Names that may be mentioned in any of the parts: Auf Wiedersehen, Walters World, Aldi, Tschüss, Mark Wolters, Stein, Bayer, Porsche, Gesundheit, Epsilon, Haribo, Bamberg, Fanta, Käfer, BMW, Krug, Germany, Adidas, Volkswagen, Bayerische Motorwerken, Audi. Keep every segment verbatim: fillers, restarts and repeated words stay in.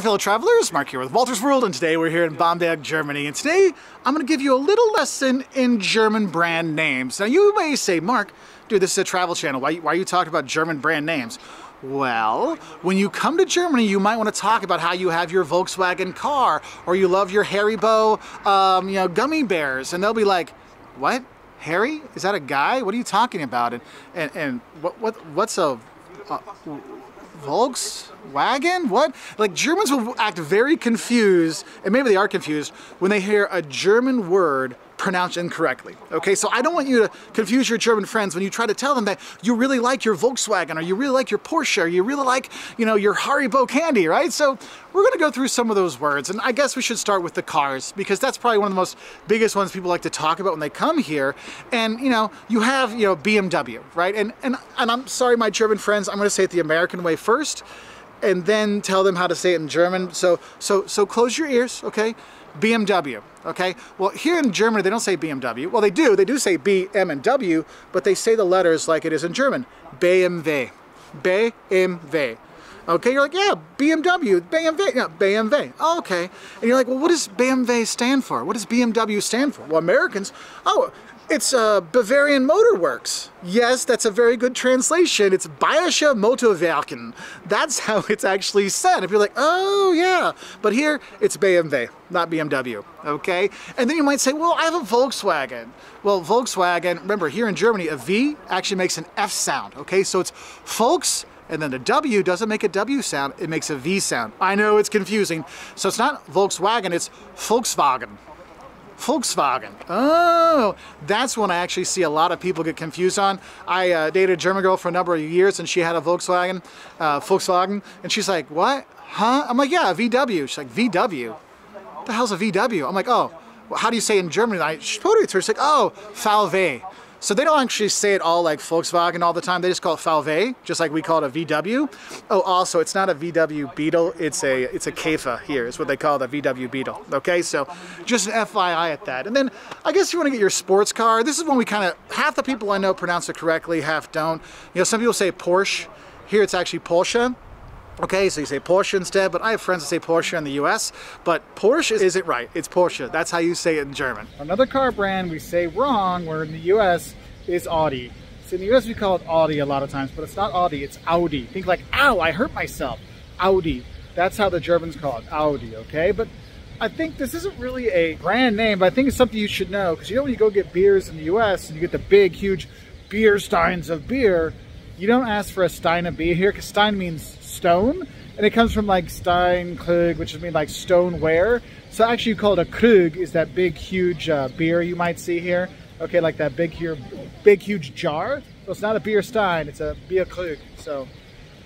there, fellow travelers. Mark here with Walters World, and today we're here in Bamberg, Germany. And today I'm going to give you a little lesson in German brand names. Now you may say, Mark, dude, this is a travel channel. Why, why are you talking about German brand names? Well, when you come to Germany, you might want to talk about how you have your Volkswagen car, or you love your Haribo, um, you know, gummy bears, and they'll be like, "What? Harry? Is that a guy? What are you talking about?" And and and what what what's a uh, Volkswagen? What? Like, Germans will act very confused, and maybe they are confused, when they hear a German word pronounced incorrectly. Okay, so I don't want you to confuse your German friends when you try to tell them that you really like your Volkswagen, or you really like your Porsche, or you really like, you know, your Haribo candy, right? So we're gonna go through some of those words, and I guess we should start with the cars, because that's probably one of the most biggest ones people like to talk about when they come here. And, you know, you have, you know, B M W, right? And, and, and I'm sorry, my German friends, I'm gonna say it the American way first, and then tell them how to say it in German. So, so, so close your ears, okay? B M W, okay? Well, here in Germany, they don't say B M W. Well, they do, they do say B, M, and W, but they say the letters like it is in German. B M W, B M W. Okay, you're like, yeah, B M W, B M W, yeah, B M W, oh, okay. And you're like, well, what does B M W stand for? What does B M W stand for? Well, Americans, oh, it's uh, Bavarian Motor Works. Yes, that's a very good translation. It's Bayerische Motorwerken. That's how it's actually said. If you're like, oh yeah. But here, it's B M W, not B M W, okay? And then you might say, well, I have a Volkswagen. Well, Volkswagen, remember, here in Germany, a V actually makes an F sound, okay? So it's Volks, and then the W doesn't make a W sound, it makes a V sound. I know, it's confusing. So it's not Volkswagen, it's Volkswagen. Volkswagen. Oh, that's one I actually see a lot of people get confused on. I uh, dated a German girl for a number of years, and she had a Volkswagen, uh, Volkswagen, and she's like, what? Huh? I'm like, yeah, a V W. She's like, V W? What the hell's a V W? I'm like, oh, well, how do you say it in Germany? I told her, she's like, oh, V W. So they don't actually say it all like Volkswagen all the time. They just call it V W, just like we call it a V W. Oh, also, it's not a V W Beetle. It's a it's a Käfer here. It's what they call the V W Beetle. Okay, so just an F Y I at that. And then I guess you want to get your sports car. This is when we kind of, half the people I know pronounce it correctly, half don't. You know, some people say Porsche. Here it's actually Porsche. Okay, so you say Porsche instead, but I have friends that say Porsche in the U S, but Porsche isn't right, it's Porsche. That's how you say it in German. Another car brand we say wrong, where in the U S, is Audi. So in the U S we call it Audi a lot of times, but it's not Audi, it's Audi. Think like, ow, I hurt myself, Audi. That's how the Germans call it, Audi, okay? But I think this isn't really a brand name, but I think it's something you should know, because you know when you go get beers in the U S, and you get the big, huge beer steins of beer, you don't ask for a Stein of beer here, because Stein means stone, and it comes from like Stein, Krug, which would mean like stoneware. So actually called a Krug is that big huge uh, beer you might see here. Okay, like that big here, big huge jar. So it's not a beer stein, it's a beer Krug. So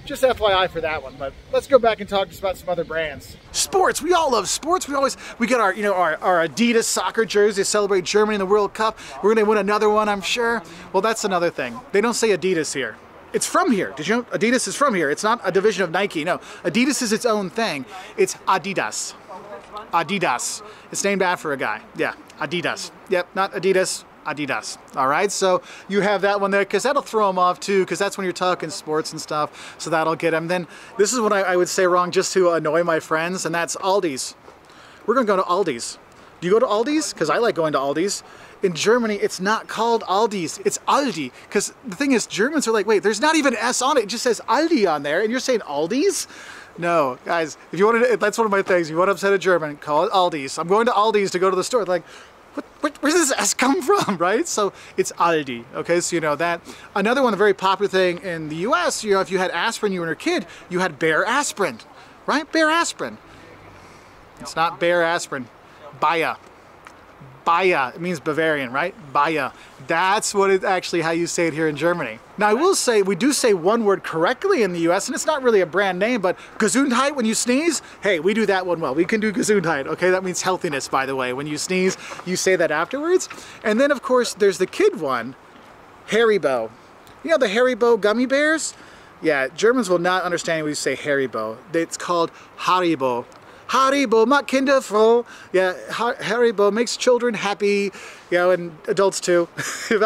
just F Y I for that one, but let's go back and talk just about some other brands. Sports, we all love sports. We always, we get our, you know, our, our Adidas soccer jerseys to celebrate Germany in the World Cup. We're gonna win another one, I'm sure. Well, that's another thing. They don't say Adidas here. It's from here. Did you know Adidas is from here? It's not a division of Nike. No, Adidas is its own thing. It's Adidas. Adidas. It's named after a guy. Yeah, Adidas. Yep, not Adidas. Adidas. All right, so you have that one there, because that'll throw them off too, because that's when you're talking sports and stuff, so that'll get them. Then this is what I, I would say wrong just to annoy my friends, and that's Aldi's. We're going to go to Aldi's. Do you go to Aldi's? Because I like going to Aldi's. In Germany, it's not called Aldi's, it's Aldi. Because the thing is, Germans are like, wait, there's not even an S on it, it just says Aldi on there, and you're saying Aldi's? No, guys, if you want to, that's one of my things, if you want to upset a German, call it Aldi's. I'm going to Aldi's to go to the store. Like, What, what, where does this S come from, right? So it's Aldi, okay, so you know that. Another one, a very popular thing in the U S, you know, if you had aspirin when you were a kid, you had Bayer aspirin, right? Bayer aspirin. It's not Bayer aspirin, Bayer. Bayer, it means Bavarian, right? Bayer. That's what it actually, how you say it here in Germany. Now I will say, we do say one word correctly in the U S, and it's not really a brand name, but Gesundheit, when you sneeze, hey, we do that one well. We can do Gesundheit, okay? That means healthiness, by the way. When you sneeze, you say that afterwards. And then of course, there's the kid one, Haribo. You know the Haribo gummy bears? Yeah, Germans will not understand when you say Haribo. It's called Haribo. Haribo macht Kinder froh. Yeah, Haribo makes children happy, you know, and adults too.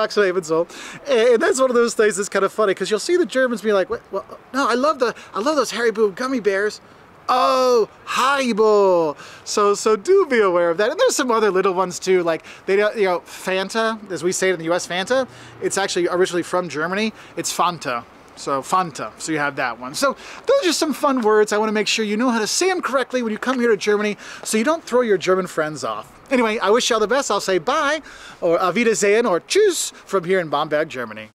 Actually, even so. And that's one of those things that's kind of funny, because you'll see the Germans be like, well, no, I love the, I love those Haribo gummy bears. oh, Haribo. So so do be aware of that. And there's some other little ones too, like they don't, you know, Fanta, as we say it in the U S, Fanta. It's actually originally from Germany. It's Fanta. So Fanta, so you have that one. So those are some fun words. I want to make sure you know how to say them correctly when you come here to Germany so you don't throw your German friends off. Anyway, I wish you all the best. I'll say bye, or Auf Wiedersehen, or Tschüss from here in Bamberg, Germany.